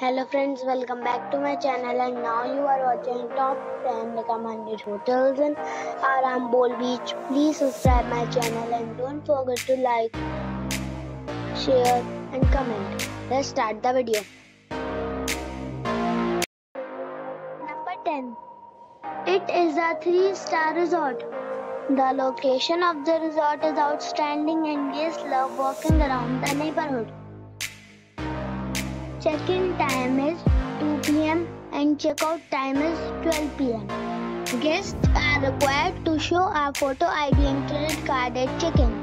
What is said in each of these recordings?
Hello friends, welcome back to my channel, and now you are watching top 10 recommended hotels in Arambol Beach. Please subscribe my channel and don't forget to like, share and comment. Let's start the video. Number 10. It is a 3-star resort. The location of the resort is outstanding and guests love walking around the neighborhood. Check-in time is 2 p.m. and check-out time is 12 p.m. Guests are required to show a photo ID and credit card at check-in.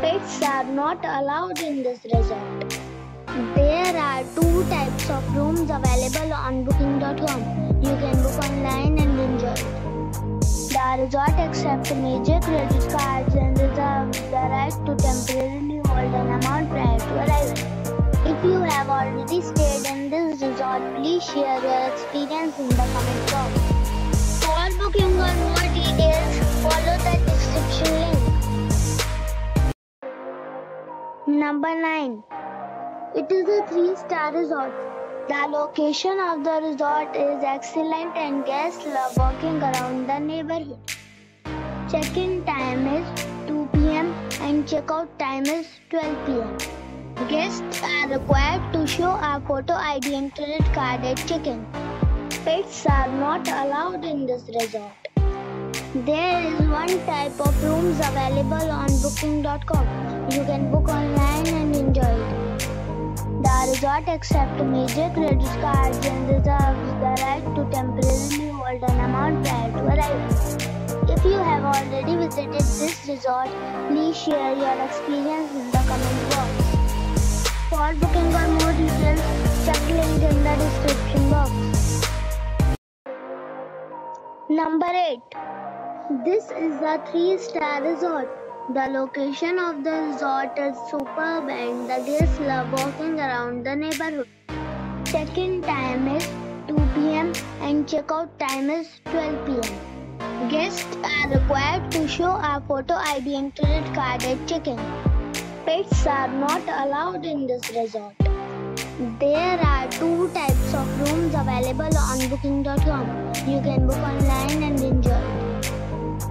Pets are not allowed in this resort. There are 2 types of rooms available on booking.com. You can book online and enjoy it. The resort accepts major credit cards and reserves the right to temporarily hold an amount prior to arrival. If you have already stayed in this resort, please share your experience in the comment box. For booking or more details, follow the description link. Number 9. It is a 3-star resort. The location of the resort is excellent and guests love walking around the neighborhood. Check-in time is 2 p.m. and check-out time is 12 p.m. Guests are required to show a photo ID and credit card at check-in. Pets are not allowed in this resort. There is 1 type of rooms available on booking.com. You can book online and enjoy it. The resort accepts major credit cards and reserves the right to temporarily hold an amount prior to arrival. If you have already visited this resort, please share your experience in the comment box. For booking or more details, check link in the description box. Number 8. This is a 3-star resort. The location of the resort is superb and the guests love walking around the neighborhood. Check-in time is 2 p.m. and check-out time is 12 p.m. Guests are required to show a photo ID and credit card at check-in. Pets are not allowed in this resort. There are 2 types of rooms available on booking.com. You can book online and enjoy it.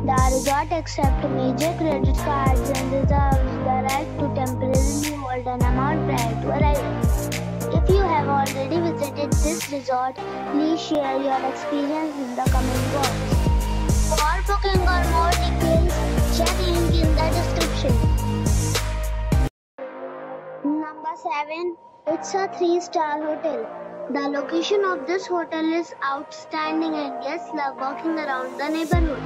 The resort accepts major credit cards and reserves the right to temporarily hold an amount prior to arrival. If you have already visited this resort, please share your experience in the comment box. For booking or more details, check link in the description. 7. It's a 3-star hotel. The location of this hotel is outstanding and guests love walking around the neighborhood.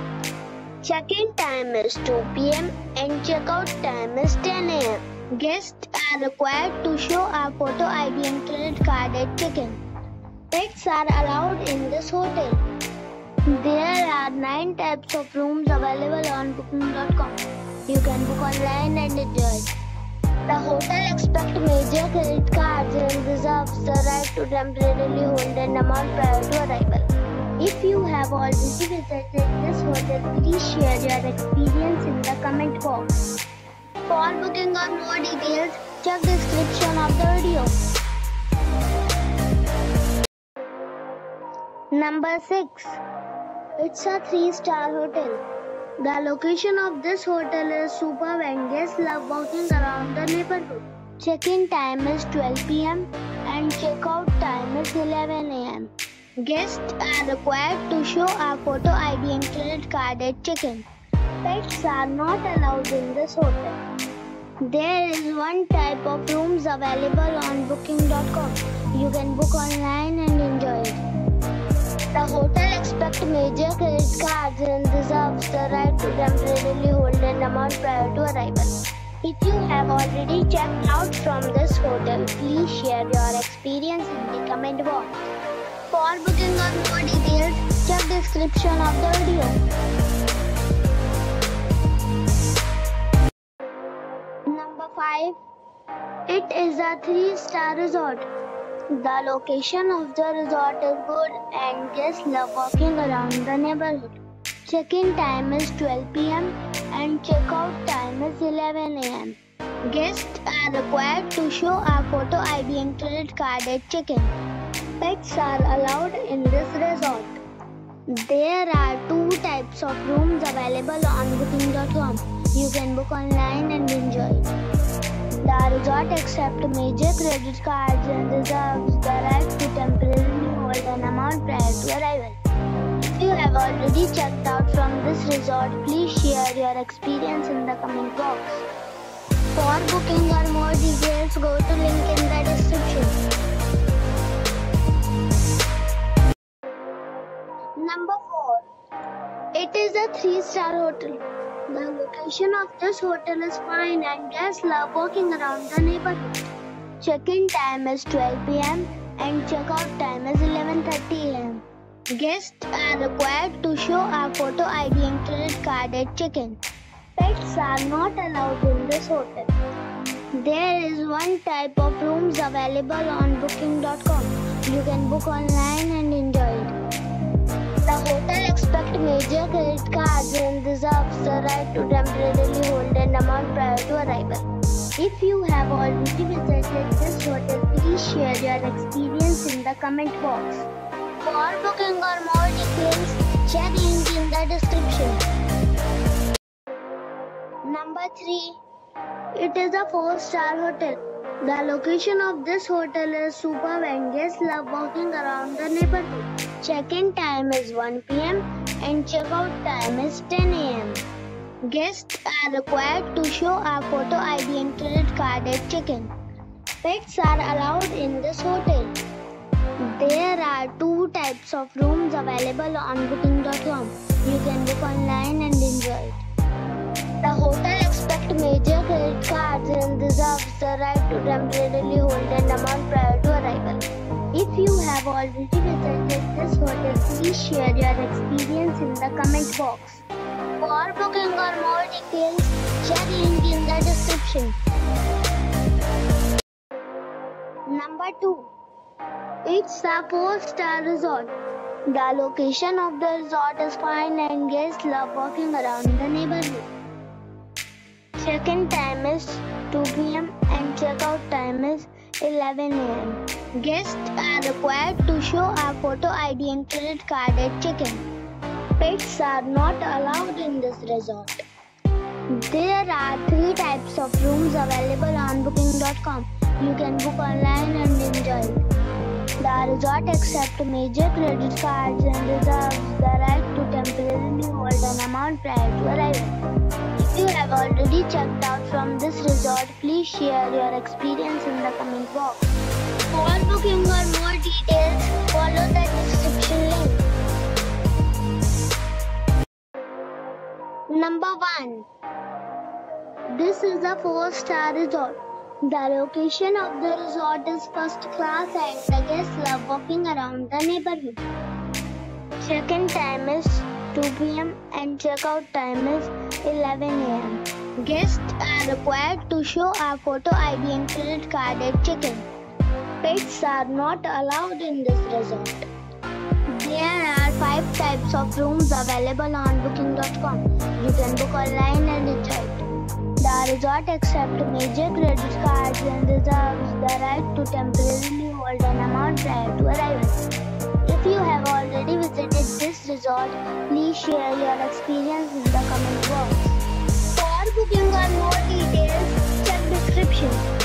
Check-in time is 2 p.m. and check-out time is 10 a.m. Guests are required to show a photo ID and credit card at check-in. Pets are allowed in this hotel. There are 9 types of rooms available on booking.com. You can book online and enjoy. The hotel expects major credit cards and reserves the right to temporarily hold an amount prior to arrival. If you have already visited this hotel, please share your experience in the comment box. For booking or more details, check the description of the video. Number 6. It's a 3-star hotel. The location of this hotel is superb and guests love walking around the neighborhood. Check-in time is 12 p.m. and check-out time is 11 a.m. Guests are required to show a photo ID and credit card at check-in. Pets are not allowed in this hotel. There is 1 type of rooms available on booking.com. You can book online and enjoy it. The hotel accepts major credit cards and reserves the right to temporarily hold an amount prior to arrival. If you have already checked out from this hotel, please share your experience in the comment box. For booking or more details, check the description of the video. Number 5. It is a 3-star resort. The location of the resort is good and guests love walking around the neighborhood. Check-in time is 12 p.m. and check-out time is 11 a.m. Guests are required to show a photo ID and credit card at check-in. Pets are allowed in this resort. There are two types of rooms available on booking.com. You can book online and enjoy. The resort accepts major credit cards and reserves the right to temporarily hold an amount prior to arrival. If you have already checked out from this resort, please share your experience in the comment box. For booking or more details, go to link in the description. Number 4. It is a 3-star hotel. The location of this hotel is fine and guests love walking around the neighborhood. Check-in time is 12 p.m. and check-out time is 11:30 a.m. Guests are required to show a photo ID and credit card at check-in. Pets are not allowed in this hotel. There is one type of rooms available on booking.com. You can book online and enjoy it. The hotel expects major credit cards and reserves the right to temporarily hold an amount prior to arrival. If you have already visited this hotel, please share your experience in the comment box. For booking or more details, check link in the description. Number 3. It is a 4-star hotel. The location of this hotel is superb and guests love walking around the neighborhood. Check-in time is 1 p.m. and check-out time is 10 a.m. Guests are required to show a photo ID and credit card at check-in. Pets are allowed in this hotel. There are two types of rooms available on booking.com. You can book online and enjoy it. The hotel accepts major credit cards and reserves the right to temporarily hold an amount prior to arrival. If you have already visited this hotel, please share your experience in the comment box. For booking or more details, check link in the description. Number 2. It's a 4-star resort. The location of the resort is fine and guests love walking around the neighborhood. Check-in time is 2 p.m. and check-out time is 11 a.m. Guests are required to show a photo ID and credit card at check-in. Pets are not allowed in this resort. There are 3 types of rooms available on booking.com. You can book online and enjoy it. The resort accepts major credit cards and reserves the right to temporarily hold an amount prior to arrival. If you have already checked out from this resort, please share your experience in the comment box. For booking or more details, follow the description link. Number 1. This is a 4-star resort. The location of the resort is first class and the guests love walking around the neighborhood. Check-in time is 2 p.m. and check-out time is 11 a.m. Guests are required to show a photo ID and credit card at check-in. Pets are not allowed in this resort. There are 5 types of rooms available on booking.com. You can book online and enjoy it. The resort accepts major credit cards and reserves the right to temporarily hold an amount prior to arrival. If you have already visited this resort, please share your experience in the comment box. For booking or more details, check description.